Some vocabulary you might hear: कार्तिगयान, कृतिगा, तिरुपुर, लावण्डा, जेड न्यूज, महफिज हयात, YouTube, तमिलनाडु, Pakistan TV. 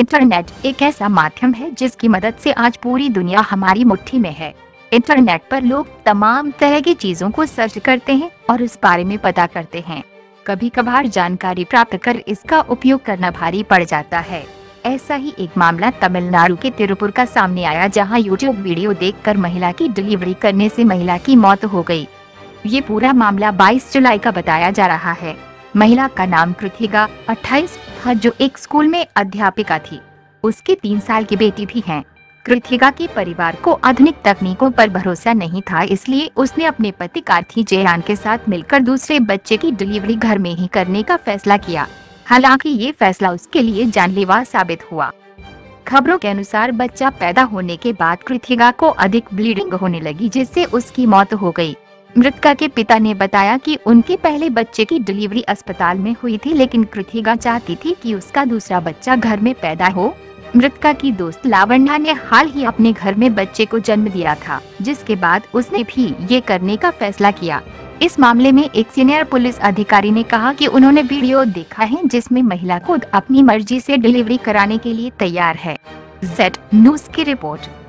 Internet एक ऐसा माध्यम है जिसकी मदद से आज पूरी दुनिया हमारी मुट्ठी में है। इंटरनेट पर लोग तमाम तरह की चीजों को सर्च करते हैं और उस बारे में पता करते हैं। कभी कभार जानकारी प्राप्त कर इसका उपयोग करना भारी पड़ जाता है। ऐसा ही एक मामला तमिलनाडु के तिरुपुर का सामने आया, जहां YouTube वीडियो देखकर महिला की डिलीवरी करने से महिला की मौत हो गई। ये पूरा मामला 22 जुलाई का बताया जा रहा है। महिला का नाम कृतिगा 28 था, जो एक स्कूल में अध्यापिका थी। उसकी 3 साल की बेटी भी है। कृतिगा के परिवार को आधुनिक तकनीकों पर भरोसा नहीं था, इसलिए उसने अपने पति कार्तिगयान के साथ मिलकर दूसरे बच्चे की डिलीवरी घर में ही करने का फैसला किया। हालांकि ये फैसला उसके लिए जानलेवा साबित हुआ। खबरों के अनुसार बच्चा पैदा होने के बाद कृतिगा को अधिक ब्लीडिंग होने लगी, जिससे उसकी मौत हो गई। मृतका के पिता ने बताया कि उनके पहले बच्चे की डिलीवरी अस्पताल में हुई थी, लेकिन कृतिगा चाहती थी कि उसका दूसरा बच्चा घर में पैदा हो। मृतका की दोस्त लावण्डा ने हाल ही अपने घर में बच्चे को जन्म दिया था, जिसके बाद उसने भी ये करने का फैसला किया। इस मामले में एक सीनियर पुलिस अधिकारी ने कहा कि उन्होंने वीडियो देखा है जिसमें महिला खुद अपनी मर्जी से डिलीवरी कराने के लिए तैयार है। जेड न्यूज की रिपोर्ट।